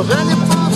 Ready for